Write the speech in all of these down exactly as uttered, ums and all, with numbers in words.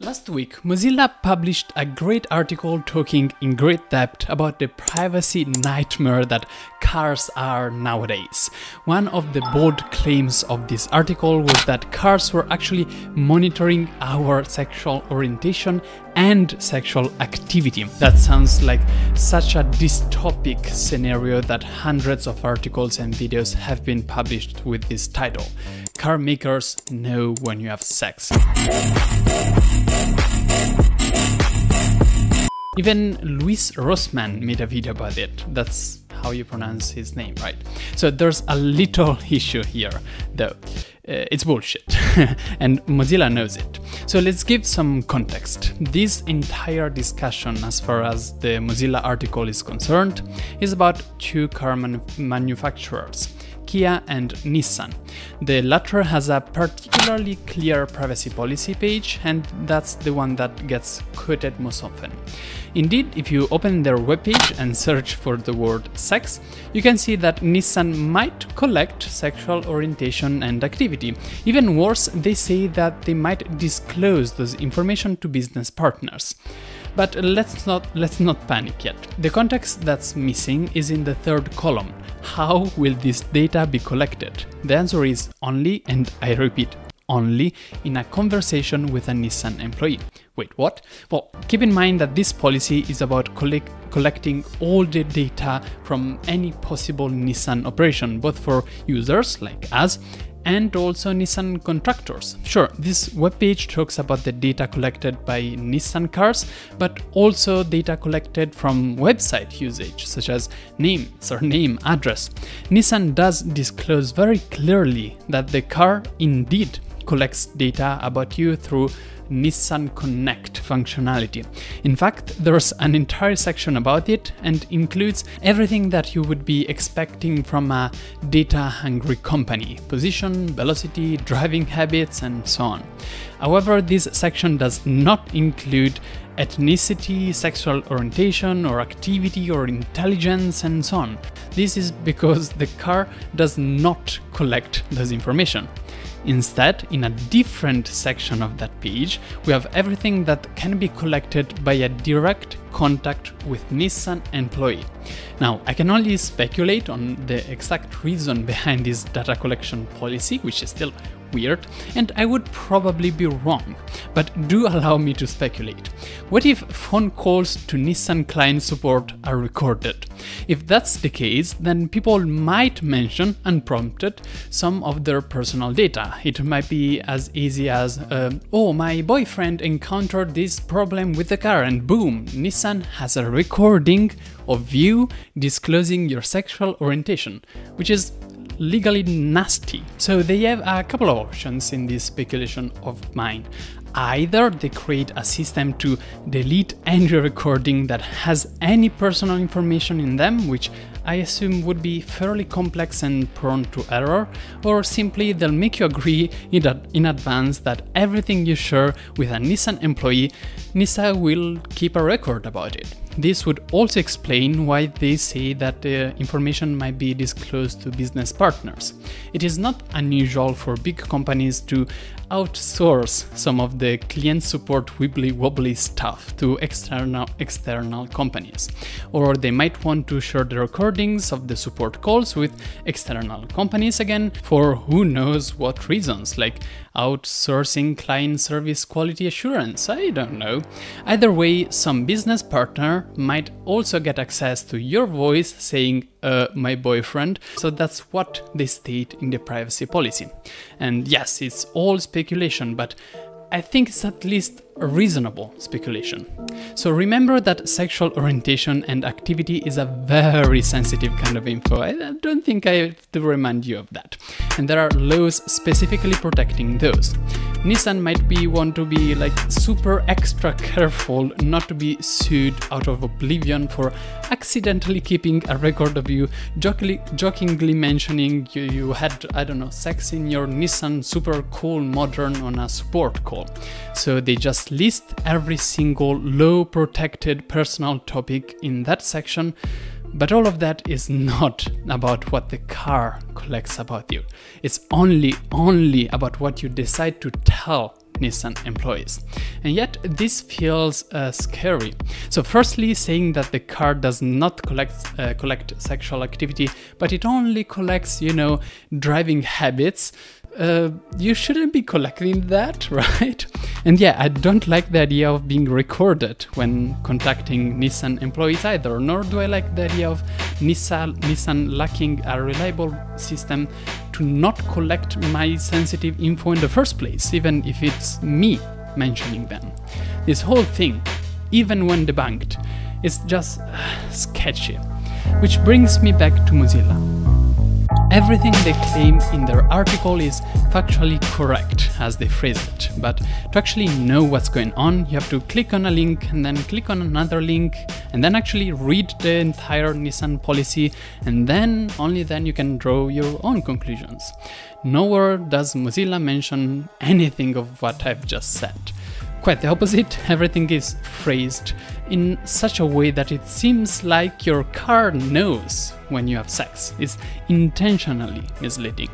Last week, Mozilla published a great article talking in great depth about the privacy nightmare that cars are nowadays. One of the bold claims of this article was that cars were actually monitoring our sexual orientation and sexual activity. That sounds like such a dystopic scenario that hundreds of articles and videos have been published with this title. Car makers know when you have sex. Even Louis Rossmann made a video about it. That's how you pronounce his name, right? So there's a little issue here, though. Uh, it's bullshit, and Mozilla knows it. So let's give some context. This entire discussion, as far as the Mozilla article is concerned, is about two car manu manufacturers, Kia and Nissan. The latter has a particularly clear privacy policy page, and that's the one that gets quoted most often. Indeed, if you open their webpage and search for the word sex, you can see that Nissan might collect sexual orientation and activity. Even worse, they say that they might disclose this information to business partners. But let's not, let's not panic yet. The context that's missing is in the third column. How will this data be collected? The answer is only, and I repeat, only in a conversation with a Nissan employee. Wait, what? Well, keep in mind that this policy is about collect collecting all the data from any possible Nissan operation, both for users like us and also Nissan contractors. Sure, this webpage talks about the data collected by Nissan cars, but also data collected from website usage, such as name, surname, address. Nissan does disclose very clearly that the car indeed collects data about you through Nissan Connect functionality. In fact, there's an entire section about it and includes everything that you would be expecting from a data-hungry company: position, velocity, driving habits, and so on. However, this section does not include ethnicity, sexual orientation, or activity, or intelligence, and so on. This is because the car does not collect this information. Instead, in a different section of that page, we have everything that can be collected by a direct contact with Nissan employee. Now, I can only speculate on the exact reason behind this data collection policy, which is still weird, and I would probably be wrong, but do allow me to speculate. What if phone calls to Nissan client support are recorded? If that's the case, then people might mention, unprompted, some of their personal data. It might be as easy as, uh, oh, my boyfriend encountered this problem with the car, and boom, Nissan has a recording of you disclosing your sexual orientation, which is legally nasty. So they have a couple of options in this speculation of mine. Either they create a system to delete any recording that has any personal information in them, which I assume would be fairly complex and prone to error, or simply they'll make you agree in, ad in advance that everything you share with a Nissan employee, Nissan will keep a record about it. This would also explain why they say that the information might be disclosed to business partners. It is not unusual for big companies to outsource some of the client support wibbly-wobbly stuff to external, external companies, or they might want to share the recordings of the support calls with external companies again, for who knows what reasons, like outsourcing client service quality assurance, I don't know. Either way, some business partner might also get access to your voice saying, uh, my boyfriend, so that's what they state in the privacy policy. And yes, it's all speculation, but I think it's at least a reasonable speculation. So remember that sexual orientation and activity is a very sensitive kind of info. I don't think I have to remind you of that. And there are laws specifically protecting those. Nissan might be want to be like super extra careful not to be sued out of oblivion for accidentally keeping a record of you jokingly, jokingly mentioning you, you had, I don't know, sex in your Nissan super cool modern on a support call. So they just list every single low protected personal topic in that section. But all of that is not about what the car collects about you. It's only, only about what you decide to tell Nissan employees. And yet this feels uh, scary. So firstly, saying that the car does not collect, uh, collect sexual activity, but it only collects, you know, driving habits. Uh, you shouldn't be collecting that, right? And yeah, I don't like the idea of being recorded when contacting Nissan employees either, nor do I like the idea of Nissan, Nissan lacking a reliable system to not collect my sensitive info in the first place, even if it's me mentioning them. This whole thing, even when debunked, is just uh, sketchy. Which brings me back to Mozilla. Everything they claim in their article is factually correct, as they phrase it, but to actually know what's going on, you have to click on a link and then click on another link and then actually read the entire Nissan policy, and then, only then, you can draw your own conclusions. Nowhere does Mozilla mention anything of what I've just said. Quite the opposite, everything is phrased in such a way that it seems like your car knows when you have sex. It's intentionally misleading.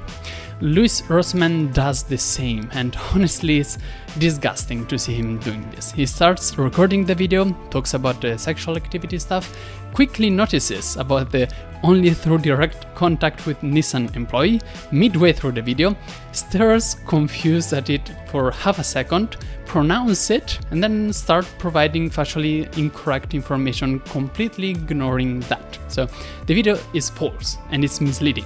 Louis Rossmann does the same, and honestly it's disgusting to see him doing this. He starts recording the video, talks about the sexual activity stuff, quickly notices about the only through direct contact with Nissan employee midway through the video, stares confused at it for half a second, pronounce it, and then start providing factually incorrect information, completely ignoring that. So the video is false and it's misleading.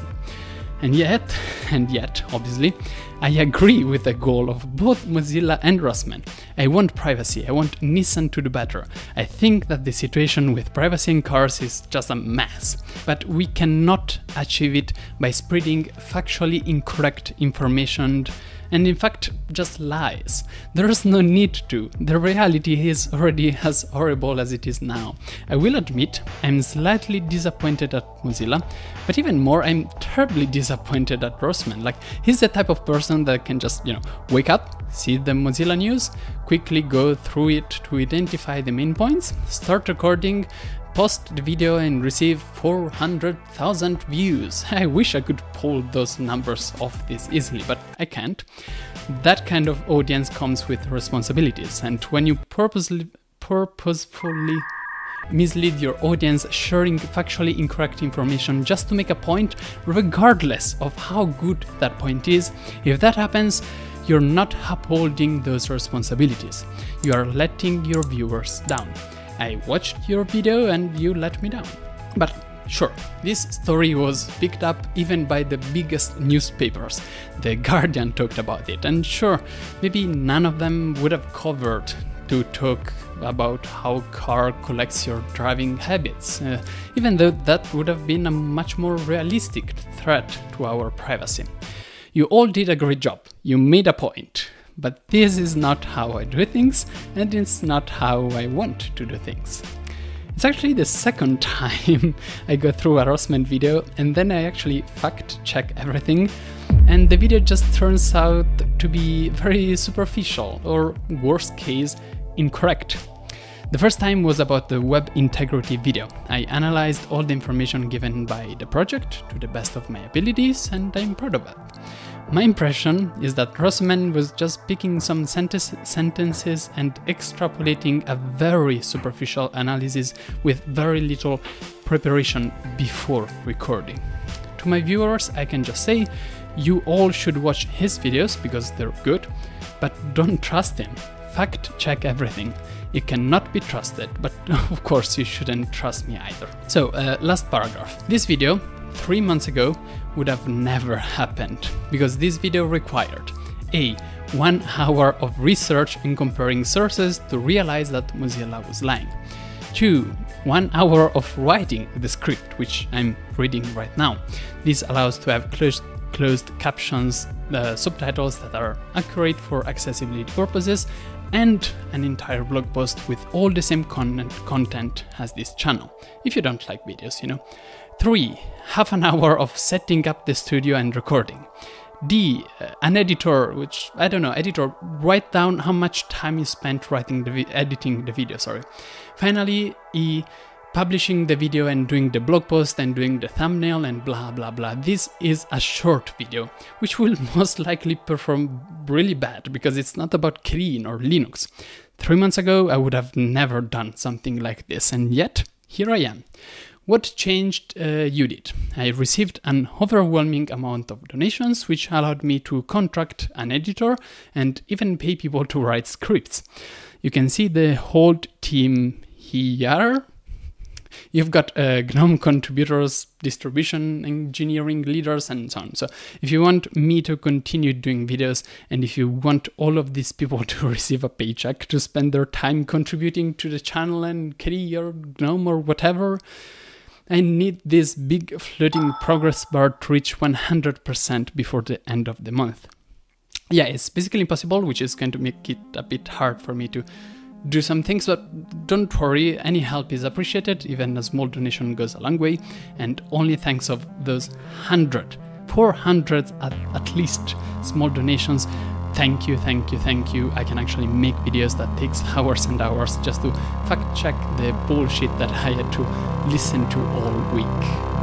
And yet, and yet, obviously, I agree with the goal of both Mozilla and Rossmann. I want privacy, I want Nissan to do better. I think that the situation with privacy in cars is just a mess. But we cannot achieve it by spreading factually incorrect information and, in fact, just lies. There's no need to. The reality is already as horrible as it is now. I will admit, I'm slightly disappointed at Mozilla, but even more, I'm terribly disappointed at Rossmann. Like, he's the type of person that can just, you know, wake up, see the Mozilla news, quickly go through it to identify the main points, start recording, post the video and receive four hundred thousand views. I wish I could pull those numbers off this easily, but I can't. That kind of audience comes with responsibilities, and when you purposely, purposefully mislead your audience, sharing factually incorrect information just to make a point, regardless of how good that point is, if that happens, you're not upholding those responsibilities. You are letting your viewers down. I watched your video and you let me down. But sure, this story was picked up even by the biggest newspapers. The Guardian talked about it, and sure, maybe none of them would have covered to talk about how car collects your driving habits, uh, even though that would have been a much more realistic threat to our privacy. You all did a great job, you made a point. But this is not how I do things, and it's not how I want to do things. It's actually the second time I go through a Rossmann video, and then I actually fact-check everything, and the video just turns out to be very superficial, or worst case, incorrect. The first time was about the web integrity video. I analyzed all the information given by the project to the best of my abilities, and I'm proud of it. My impression is that Rossmann was just picking some sentence sentences and extrapolating a very superficial analysis with very little preparation before recording. To my viewers, I can just say, you all should watch his videos because they're good, but don't trust him. Fact check everything. It cannot be trusted, but of course you shouldn't trust me either. So, uh, last paragraph. This video, three months ago, would have never happened, because this video required A. one hour of research in comparing sources to realize that Mozilla was lying. two. one hour of writing the script, which I'm reading right now. This allows to have closed, closed captions, uh, subtitles that are accurate for accessibility purposes, and an entire blog post with all the same content, content as this channel, if you don't like videos, you know. three. Half an hour of setting up the studio and recording. D. An editor, which, I don't know, editor, write down how much time you spent writing the vi editing the video, sorry. Finally, E. publishing the video and doing the blog post and doing the thumbnail and blah blah blah. This is a short video, which will most likely perform really bad because it's not about K D E or Linux. Three months ago, I would have never done something like this, and yet, here I am. What changed? Uh, you did. I received an overwhelming amount of donations, which allowed me to contract an editor and even pay people to write scripts. You can see the whole team here. You've got uh, GNOME contributors, distribution engineering leaders, and so on. So if you want me to continue doing videos, and if you want all of these people to receive a paycheck, to spend their time contributing to the channel and K D E or GNOME or whatever, I need this big floating progress bar to reach one hundred percent before the end of the month. Yeah, it's basically impossible, which is going to make it a bit hard for me to do some things, but don't worry, any help is appreciated, even a small donation goes a long way, and only thanks of those one hundred, four hundred at, at least small donations, thank you, thank you, thank you, I can actually make videos that takes hours and hours just to fact check the bullshit that I had to listen to all week.